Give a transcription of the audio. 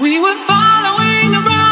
We were following the road.